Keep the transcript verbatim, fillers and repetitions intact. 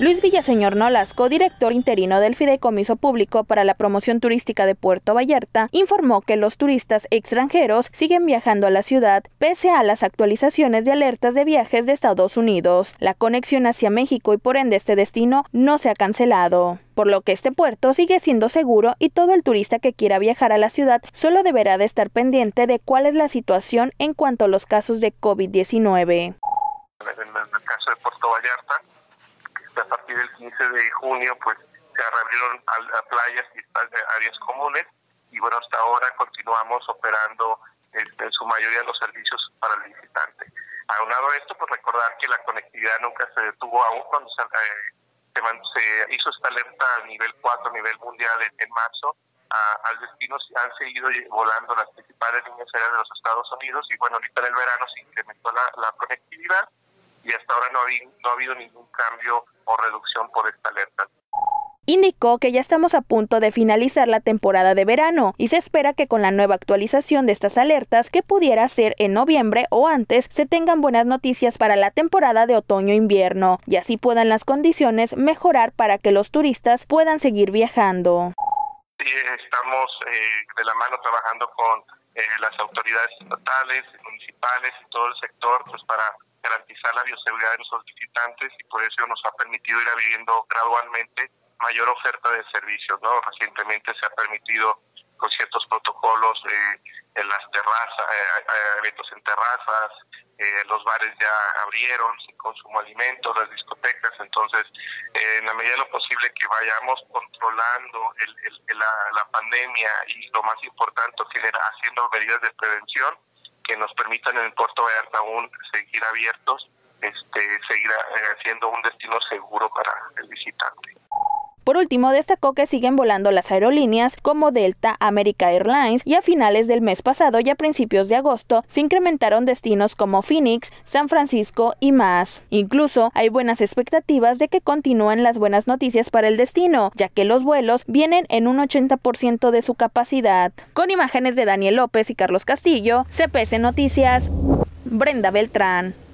Luis Villaseñor Nolasco, director interino del Fideicomiso Público para la Promoción Turística de Puerto Vallarta, informó que los turistas extranjeros siguen viajando a la ciudad pese a las actualizaciones de alertas de viajes de Estados Unidos. La conexión hacia México y por ende este destino no se ha cancelado, por lo que este puerto sigue siendo seguro y todo el turista que quiera viajar a la ciudad solo deberá de estar pendiente de cuál es la situación en cuanto a los casos de COVID diecinueve. En el caso de Puerto Vallarta, a partir del quince de junio, pues se reabrieron a, a playas y a áreas comunes, y bueno, hasta ahora continuamos operando en, en su mayoría los servicios para el visitante. Aunado a esto, pues recordar que la conectividad nunca se detuvo, aún cuando se, eh, se, se hizo esta alerta a nivel cuatro, a nivel mundial en, en marzo, a, al destino han seguido volando las principales líneas aéreas de los Estados Unidos, y bueno, ahorita en el verano se incrementó la, la conectividad, y hasta ahora no ha, no ha habido ningún cambio o reducción por esta alerta. Indicó que ya estamos a punto de finalizar la temporada de verano y se espera que con la nueva actualización de estas alertas, que pudiera ser en noviembre o antes, se tengan buenas noticias para la temporada de otoño-invierno y así puedan las condiciones mejorar para que los turistas puedan seguir viajando. Sí, estamos eh, de la mano trabajando con eh, las autoridades estatales, municipales y todo el sector, pues para garantizar la bioseguridad de nuestros visitantes, y por eso nos ha permitido ir abriendo gradualmente mayor oferta de servicios, ¿no? Recientemente se ha permitido con ciertos protocolos eh, en las terrazas, eh, eventos en terrazas, eh, los bares ya abrieron, sin consumo de alimentos, las discotecas. Entonces, eh, en la medida de lo posible que vayamos controlando el, el, la, la pandemia, y lo más importante, genera, haciendo medidas de prevención que nos permitan en Puerto Vallarta aún seguir abiertos, este, seguir eh, siendo un destino seguro para el visitante. Por último, destacó que siguen volando las aerolíneas como Delta, America Airlines, y a finales del mes pasado y a principios de agosto se incrementaron destinos como Phoenix, San Francisco y más. Incluso hay buenas expectativas de que continúen las buenas noticias para el destino, ya que los vuelos vienen en un ochenta por ciento de su capacidad. Con imágenes de Daniel López y Carlos Castillo, C P S Noticias, Brenda Beltrán.